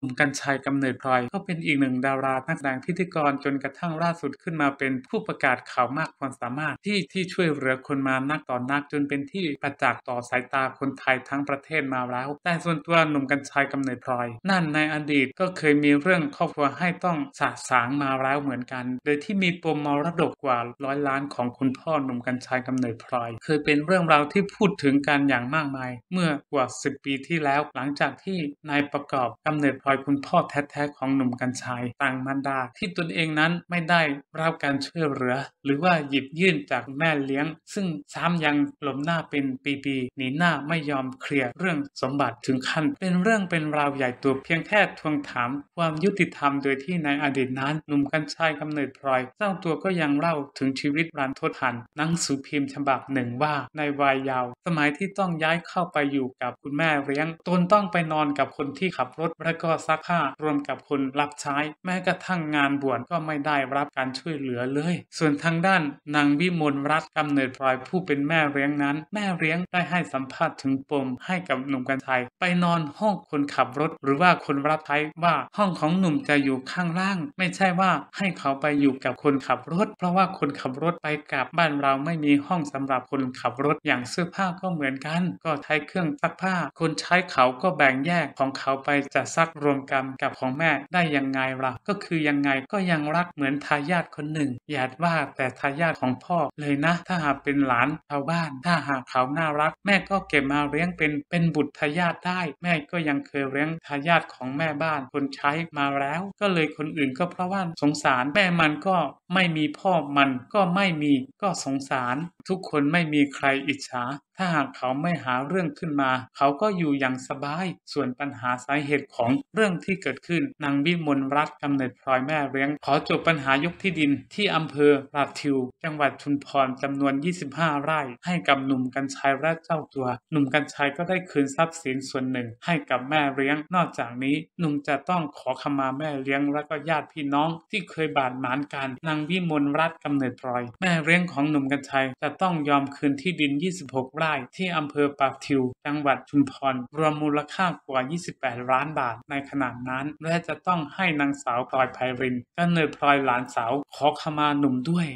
หนุ่มกรรชัย กำเนิดพลอยก็เป็นอีกหนึ่งดารานักแสดงพิธีกรจนกระทั่งล่าสุดขึ้นมาเป็นผู้ประกาศข่าวมากความสามารถที่ช่วยเหลือคนมานักต่อนักจนเป็นที่ประจักษ์ต่อสายตาคนไทยทั้งประเทศมาแล้วแต่ส่วนตัวหนุ่มกรรชัย กำเนิดพลอยนั่นในอดีตก็เคยมีเรื่องครอบครัวให้ต้องสะสางมาแล้วเหมือนกันโดยที่มีปมมรดกกว่า100 ล้านของคุณพ่อหนุ่มกรรชัย กำเนิดพลอยเคยเป็นเรื่องราวที่พูดถึงกันอย่างมากมายเมื่อกว่า10 ปีที่แล้วหลังจากที่นายประกอบ กำเนิดพลอยคุณพ่อแท้ๆของหนุ่มกรรชัยต่างมารดาที่ตนเองนั้นไม่ได้รับการช่วยเหลือหรือว่าหยิบยื่นจากแม่เลี้ยงซึ่งซ้ำยังหลบหน้าเป็นปีๆหนีหน้าไม่ยอมเคลียร์เรื่องสมบัติถึงขั้นเป็นเรื่องเป็นราวใหญ่ตัวเพียงแค่ทวงถามความยุติธรรมโดยที่ในอดีตนั้นหนุ่มกรรชัย กำเนิดพลอยเจ้าตัวก็ยังเล่าถึงชีวิตรันทดหันหนังสือพิมพ์ฉบับหนึ่งว่าในวัยเยาว์สมัยที่ต้องย้ายเข้าไปอยู่กับคุณแม่เลี้ยงตนต้องไปนอนกับคนที่ขับรถและก็ซักผ้ารวมกับคนรับใช้แม้กระทั่งงานบวชก็ไม่ได้รับการช่วยเหลือเลยส่วนทางด้านนางวิมลรัตน์ กำเนิดพลอยผู้เป็นแม่เลี้ยงนั้นแม่เลี้ยงได้ให้สัมภาษณ์ถึงปมให้กับหนุ่มกรรชัยไปนอนห้องคนขับรถหรือว่าคนรับใช้ว่าห้องของหนุ่มจะอยู่ข้างล่างไม่ใช่ว่าให้เขาไปอยู่กับคนขับรถเพราะว่าคนขับรถไปกลับบ้านเราไม่มีห้องสำหรับคนขับรถอย่างเสื้อผ้าก็เหมือนกันก็ใช้เครื่องซักผ้าคนใช้เขาก็แบ่งแยกของเขาไปจะซักรวมกันกับของแม่ได้ยังไงล่ะก็คือยังไงก็ยังรักเหมือนทายาทคนหนึ่งอย่าว่าแต่ทายาทของพ่อเลยนะถ้าหากเป็นหลานชาวบ้านถ้าหากเขาน่ารักแม่ก็เก็บมาเลี้ยงเป็นบุตรทายาทได้แม่ก็ยังเคยเลี้ยงทายาทของแม่บ้านคนใช้มาแล้วก็เลยคนอื่นก็เพราะว่าสงสารแม่มันก็ไม่มีพ่อมันก็ไม่มีก็สงสารทุกคนไม่มีใครอิจฉาถ้าหากเขาไม่หาเรื่องขึ้นมาเขาก็อยู่อย่างสบายส่วนปัญหาสาเหตุของเรื่องที่เกิดขึ้นนางวิมลรัตน์ กำเนิดพลอยแม่เลี้ยงขอจบปัญหายกที่ดินที่อำเภอราทิวจังหวัดชุมพรจำนวน25 ไร่ให้กับหนุ่มกรรชัยและเจ้าตัวหนุ่มกรรชัยก็ได้คืนทรัพย์สินส่วนหนึ่งให้กับแม่เลี้ยงนอกจากนี้หนุ่มจะต้องขอขมาแม่เลี้ยงและก็ญาติพี่น้องที่เคยบาดหมางกันนางวิมลรัตน์ กำเนิดพลอยแม่เลี้ยงของหนุ่มกรรชัยจะต้องยอมคืนที่ดิน26 ไร่ที่อำเภอปากทิวจังหวัดชุมพรรวมมูลค่ากว่า28 ล้านบาทในขณะนั้นและจะต้องให้นางสาวพลอยไพรินกำเนิดพลอยหลานสาวขอขมาหนุ่มด้วย